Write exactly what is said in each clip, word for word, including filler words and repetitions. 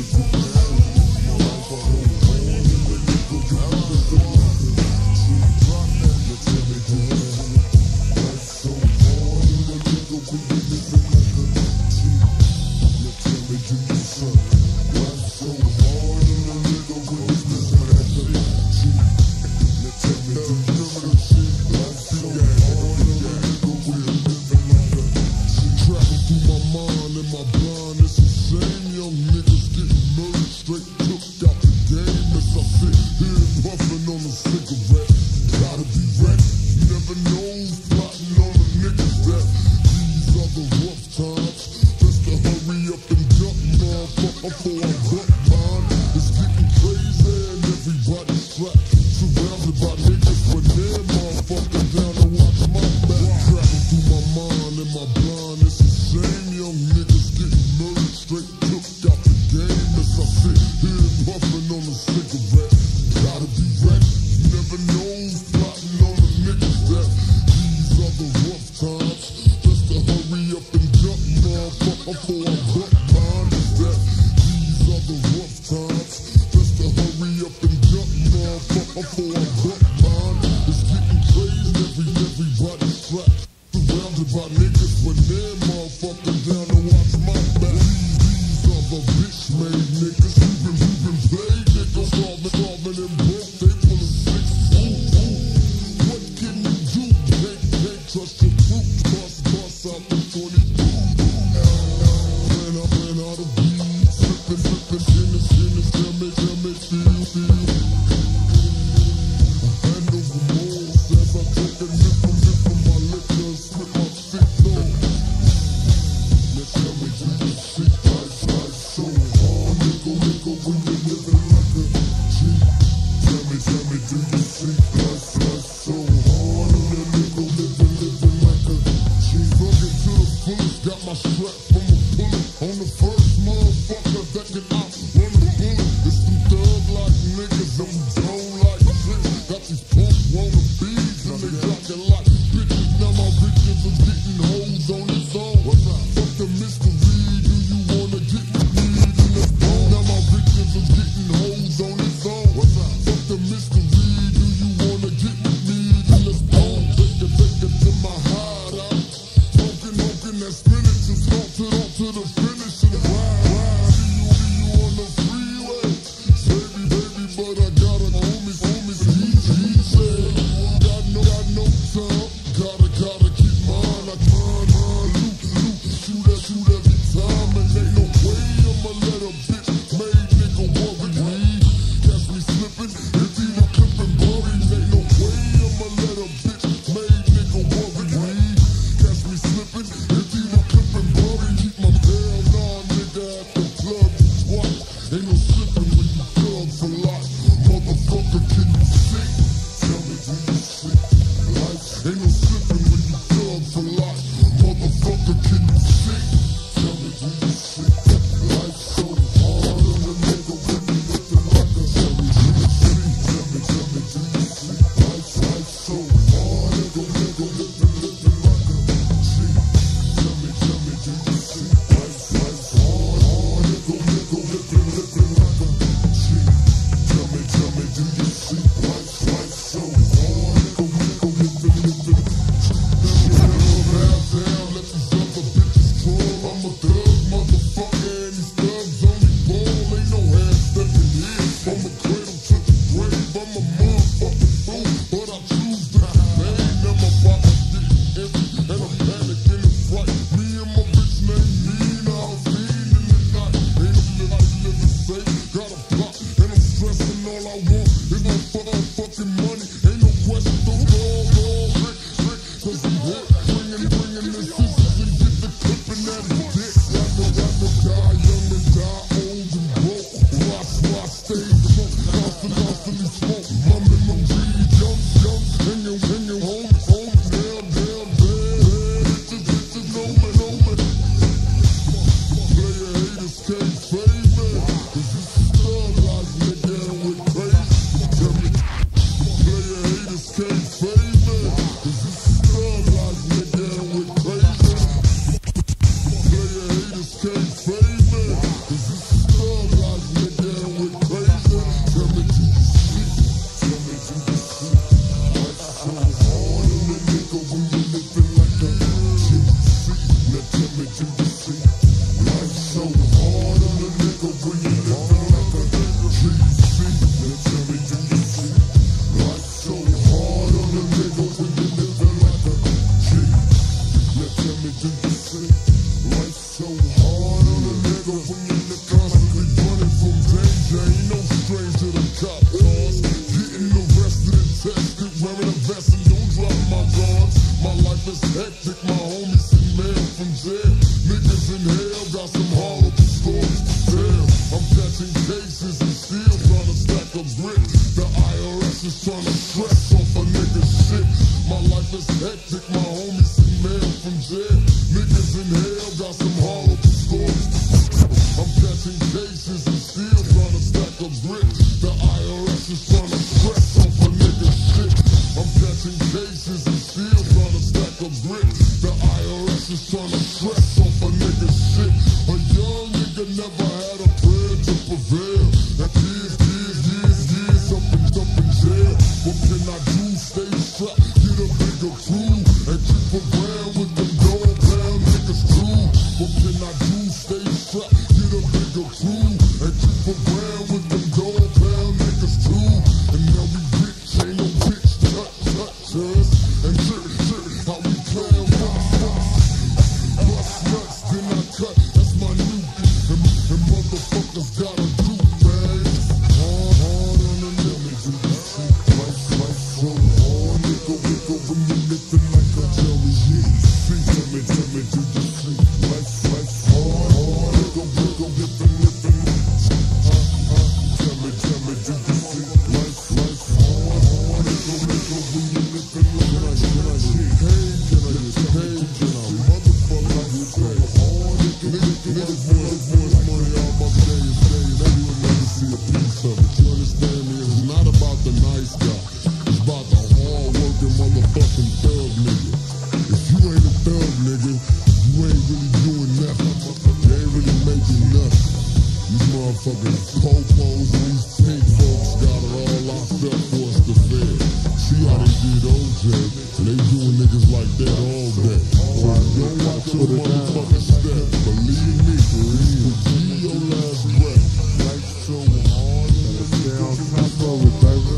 Cause this is love, so we in the concrete, running from danger. Ain't no stranger to cop cars, getting arrested and tested, wearing a vest and don't drop my guards. My life is hectic, my homies in mail from jail. Niggas in hell got some horrible stories to tell. I'm catching cases and still trying to stack a brick. The I R S is trying to stress off a nigga shit. My life is hectic, my homies in mail from jail. Niggas in hell got some horrible stories. I'm catching cases and still trying to stack a brick. The I R S is trying to stress off a nigga shit. I'm catching cases and still trying to stack a brick. The I R S is trying to stress off a nigga shit. A young nigga never had a prayer to prevail. And years, years, years, years up and up in jail. What can I do? Stay strapped, get a bigger crew, and keep around with them gold pound niggas crew. What can I do? Stay strapped. Crew, and keep around with them gold pound niggas too. And now we rich, ain't no bitch touch, touch us. And dirty, dirty, how we clown bust nuts. Bust nuts, then I cut, that's my new beat. And, and motherfuckers gotta do things hard, hard on the niggas. And you see life, life so hard. Nigga, nigga, when you're living like a jelly, yeah. See, tell me, tell me, do you see life, life hard, hard. Nigga, nigga, nigga. Motherfucking popos and these pink folks got it all locked up for us to fed. See how they did O J, and they doing niggas like that all day. So don't watch your motherfucking step, believe me, you be your last breath. Life so hard, let's stay on top of it, baby.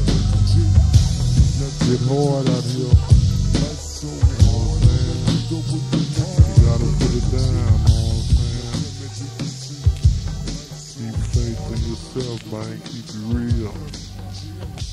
Get hard out here. Life so hard, man. You gotta put it down, man. Keep faith in yourself, man. Keep it real.